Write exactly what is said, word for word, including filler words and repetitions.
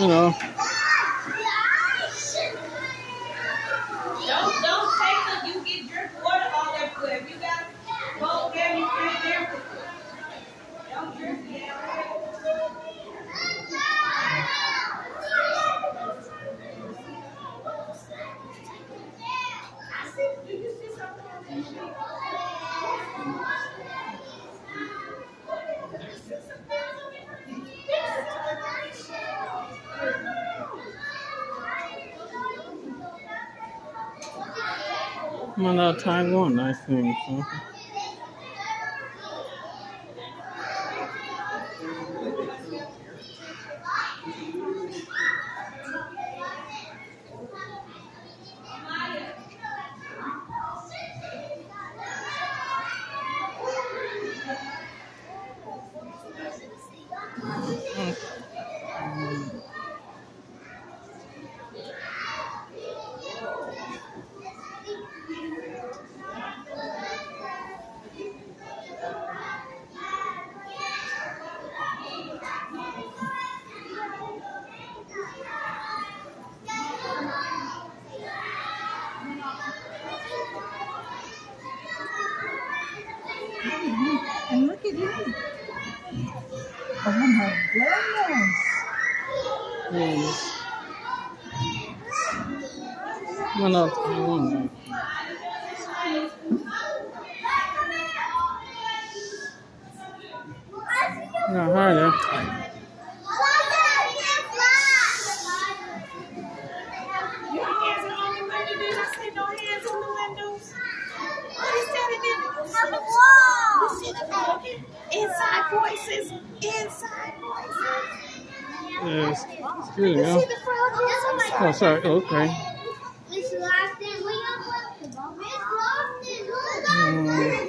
You know. Don't don't take them. You get drink water all that food. If you got cold game, you drink their food. Don't drink it. I said, did you see something on that sheet? Did you see something? I'm on that Taiwan, nice thing. So. And look at you. Oh my goodness. Yes. Well, no, I want that. Not harder. Your hands are on the window. Did I see no hands on the windows? What is that again? Inside voices, inside voices. Yes, it's good, you know. Oh, sorry. Okay. Miss Lofton, we are flexible. Miss Lofton, look at